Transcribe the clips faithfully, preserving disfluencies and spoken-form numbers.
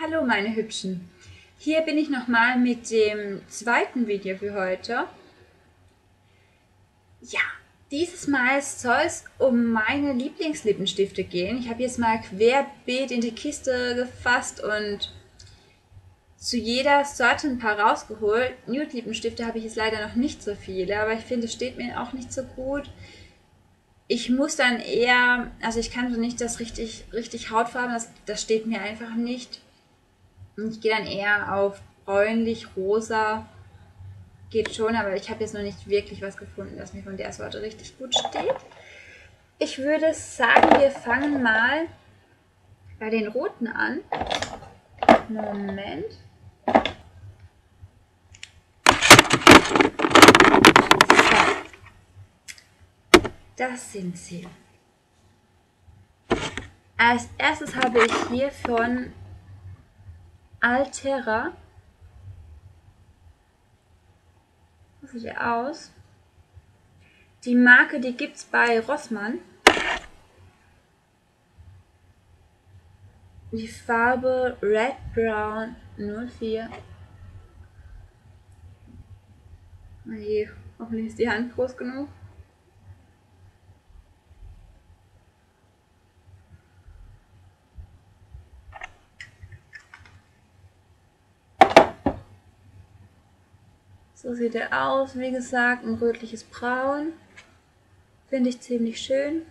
Hallo meine Hübschen, hier bin ich nochmal mit dem zweiten Video für heute. Ja, dieses Mal soll es um meine Lieblingslippensstifte gehen. Ich habe jetzt mal querbeet in die Kiste gefasst und zu jeder Sorte ein paar rausgeholt. Nude-Lippenstifte habe ich jetzt leider noch nicht so viele, aber ich finde, es steht mir auch nicht so gut. Ich muss dann eher, also ich kann so nicht das richtig, richtig Hautfarben, das, das steht mir einfach nicht. Ich gehe dann eher auf bräunlich, rosa, geht schon, aber ich habe jetzt noch nicht wirklich was gefunden, das mir von der Sorte richtig gut steht. Ich würde sagen, wir fangen mal bei den roten an. Moment. So. Das sind sie. Als erstes habe ich hier von Alterra. Das sieht ja aus. Die Marke, die gibt es bei Rossmann. Die Farbe Red Brown null vier. Oh je, hoffentlich ist die Hand groß genug. So sieht er aus, wie gesagt, ein rötliches Braun. Finde ich ziemlich schön.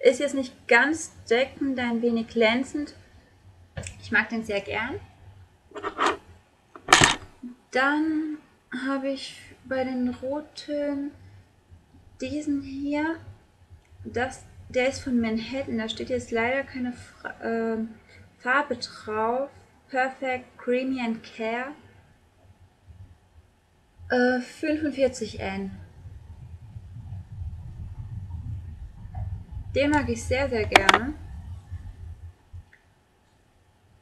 Ist jetzt nicht ganz deckend, ein wenig glänzend. Ich mag den sehr gern. Dann habe ich bei den roten diesen hier. Das, der ist von Manhattan, da steht jetzt leider keine Fra äh, Farbe drauf. Perfect Creamy and Care. Äh, fünfundvierzig N. Den mag ich sehr, sehr gerne.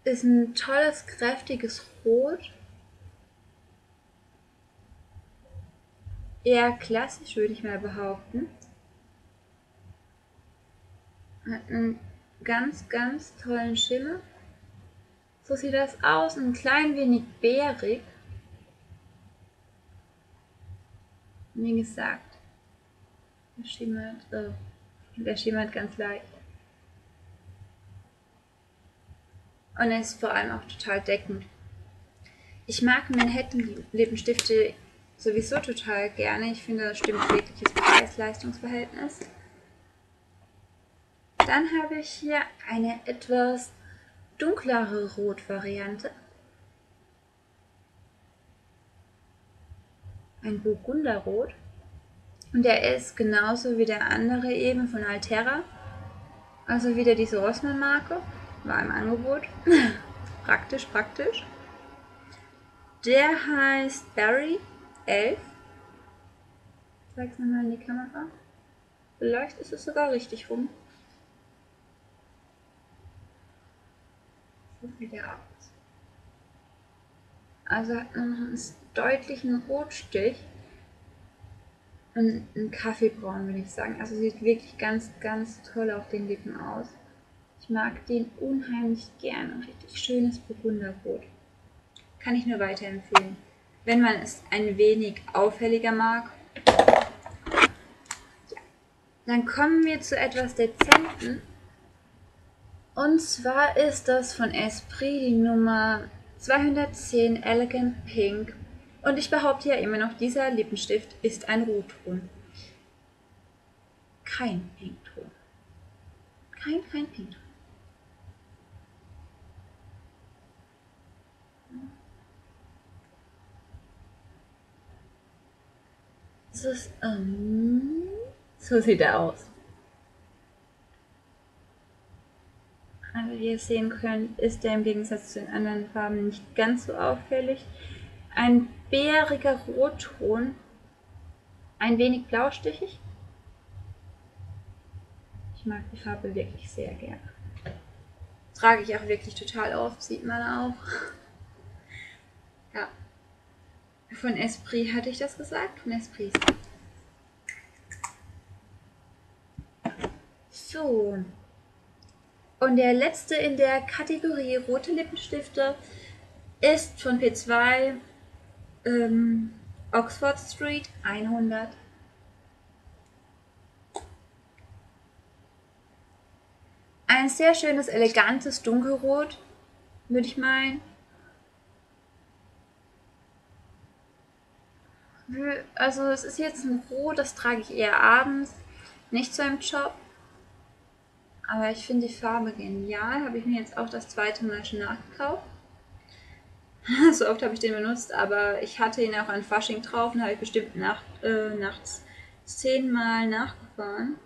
Ist ein tolles, kräftiges Rot. Eher klassisch, würde ich mal behaupten. Hat einen ganz, ganz tollen Schimmer. So sieht das aus. Ein klein wenig bärig. Wie gesagt, der schimmert, äh, der schimmert ganz leicht. Und er ist vor allem auch total deckend. Ich mag Manhattan-Lippenstifte sowieso total gerne. Ich finde, das stimmt wirklich das Preis-Leistungs-Verhältnis. Dann habe ich hier eine etwas dunklere Rot-Variante. Ein Burgunderrot. Und der ist genauso wie der andere eben von Alterra. Also wieder diese Rossmann-Marke. War im Angebot. praktisch, praktisch. Der heißt Barry elf. Ich zeig's nochmal in die Kamera. Vielleicht ist es sogar richtig rum. So sieht der aus. Also hat man noch einen deutlichen Rotstich. Und einen Kaffeebraun, würde ich sagen. Also sieht wirklich ganz, ganz toll auf den Lippen aus. Ich mag den unheimlich gerne. Richtig schönes Burgunderrot. Kann ich nur weiterempfehlen. Wenn man es ein wenig auffälliger mag. Ja. Dann kommen wir zu etwas Dezenten. Und zwar ist das von Esprit die Nummer zweihundertzehn Elegant Pink. Und ich behaupte ja immer noch, dieser Lippenstift ist ein Rotton. Kein Pinkton. Kein, kein Pinkton. Das ist, ähm, so sieht er aus. Aber wie ihr sehen könnt, ist er im Gegensatz zu den anderen Farben nicht ganz so auffällig. Ein bäriger Rotton, ein wenig blaustichig. Ich mag die Farbe wirklich sehr gerne. Trage ich auch wirklich total oft, sieht man auch. Ja. Von Esprit hatte ich das gesagt? Von Esprit. So. Und der letzte in der Kategorie rote Lippenstifte ist von P zwei ähm, Oxford Street hundert. Ein sehr schönes, elegantes Dunkelrot, würde ich meinen. Also es ist jetzt ein Rot, das trage ich eher abends, nicht zu einem Job. Aber ich finde die Farbe genial, habe ich mir jetzt auch das zweite Mal schon nachgekauft. So oft habe ich den benutzt, aber ich hatte ihn auch an Fasching drauf und habe ich bestimmt nacht, äh, nachts zehnmal nachgefahren.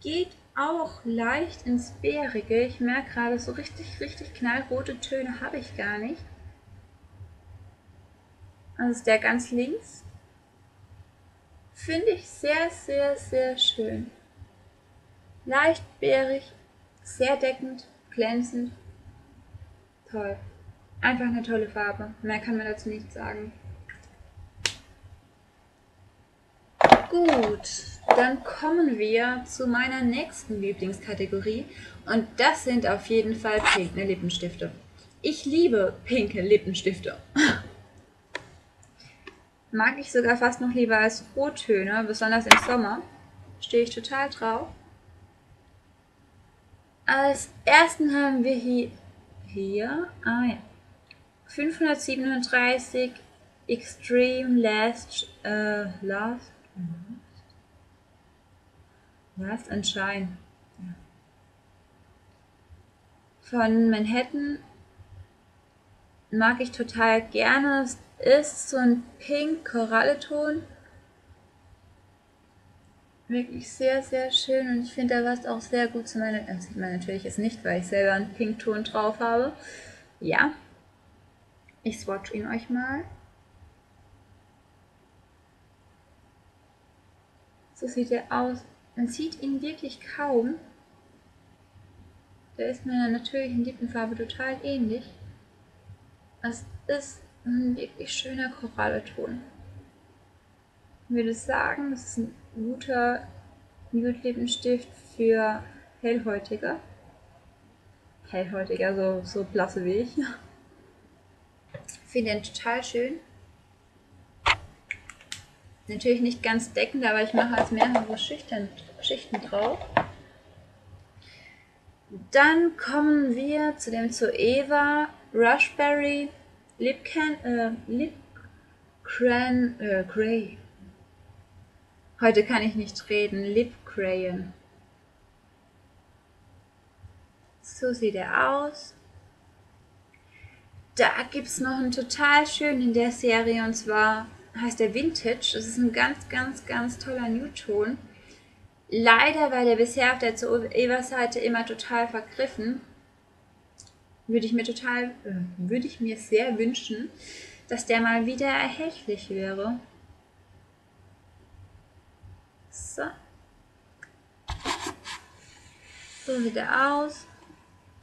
Geht auch leicht ins Bärige. Ich merke gerade, so richtig, richtig knallrote Töne habe ich gar nicht. Das ist der ganz links. Finde ich sehr, sehr, sehr schön. Leicht bärig, sehr deckend, glänzend. Toll. Einfach eine tolle Farbe. Mehr kann man dazu nicht sagen. Gut, dann kommen wir zu meiner nächsten Lieblingskategorie. Und das sind auf jeden Fall pinke Lippenstifte. Ich liebe pinke Lippenstifte. Mag ich sogar fast noch lieber als Rottöne, besonders im Sommer. Stehe ich total drauf. Als ersten haben wir hier, hier ah ja, fünfhundertsiebenunddreißig Extreme Last, äh, Last, Last and Shine. Ja. Von Manhattan. Mag ich total gerne. Es ist so ein Pink-Koralleton. Wirklich sehr, sehr schön. Und ich finde, der passt auch sehr gut zu meiner... Das sieht man natürlich jetzt nicht, weil ich selber einen Pink-Ton drauf habe. Ja. Ich swatch ihn euch mal. So sieht er aus. Man sieht ihn wirklich kaum. Der ist meiner natürlichen Lippenfarbe total ähnlich. Es ist ein wirklich schöner Korallenton. Ich würde sagen, es ist ein guter Nude-Lippenstift für Hellhäutige. Hellhäutiger, so, so blasse wie ich. Ich finde den total schön. Natürlich nicht ganz deckend, aber ich mache als mehrere Schichten, Schichten drauf. Dann kommen wir zu dem Zoeva Raspberry Lip Can, äh, Lip Crayon, äh, Grey. Heute kann ich nicht reden, Lip Crayon. So sieht er aus. Da gibt es noch einen total schönen in der Serie, und zwar heißt der Vintage. Das ist ein ganz, ganz, ganz toller Nude-Ton. Leider war der bisher auf der Zoeva-Seite immer total vergriffen. Würde ich mir total, würde ich mir sehr wünschen, dass der mal wieder erhältlich wäre. So. So sieht er aus.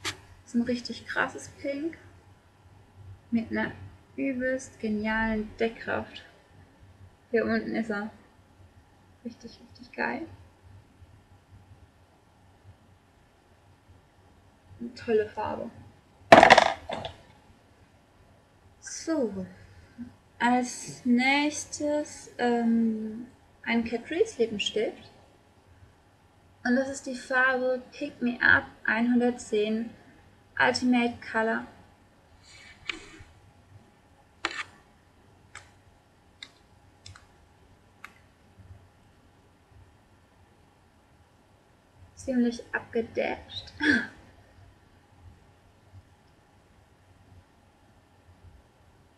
Das ist ein richtig krasses Pink. Mit einer übelst genialen Deckkraft. Hier unten ist er. Richtig, richtig geil. Eine tolle Farbe. So, als nächstes ähm, ein Catrice Lippenstift, und das ist die Farbe Pick Me Up hundertzehn Ultimate Color. Ziemlich abgedasht.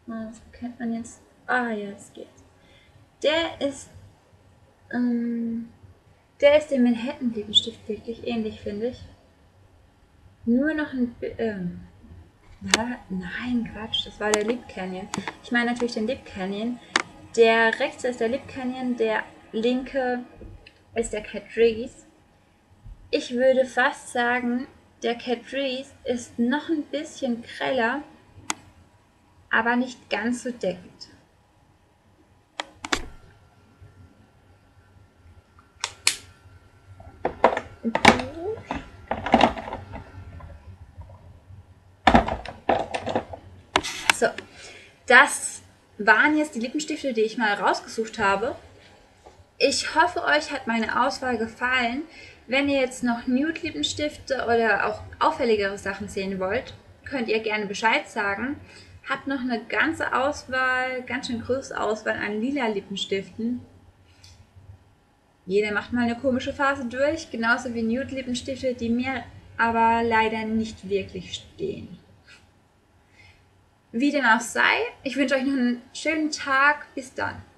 Das kennt man jetzt. Ah, jetzt geht's. Der ist, ähm, der ist dem Manhattan-Lippenstift wirklich ähnlich, finde ich. Nur noch ein, ähm, na, nein, Quatsch, das war der Lip Canyon. Ich meine natürlich den Lip Canyon. Der rechte ist der Lip Canyon, der linke ist der Catrice. Ich würde fast sagen, der Catrice ist noch ein bisschen greller, aber nicht ganz so deckend. Das waren jetzt die Lippenstifte, die ich mal rausgesucht habe. Ich hoffe, euch hat meine Auswahl gefallen. Wenn ihr jetzt noch Nude-Lippenstifte oder auch auffälligere Sachen sehen wollt, könnt ihr gerne Bescheid sagen. Habt noch eine ganze Auswahl, ganz schön große Auswahl an lila Lippenstiften. Jeder macht mal eine komische Phase durch, genauso wie Nude-Lippenstifte, die mir aber leider nicht wirklich stehen. Wie dem auch sei, ich wünsche euch noch einen schönen Tag. Bis dann.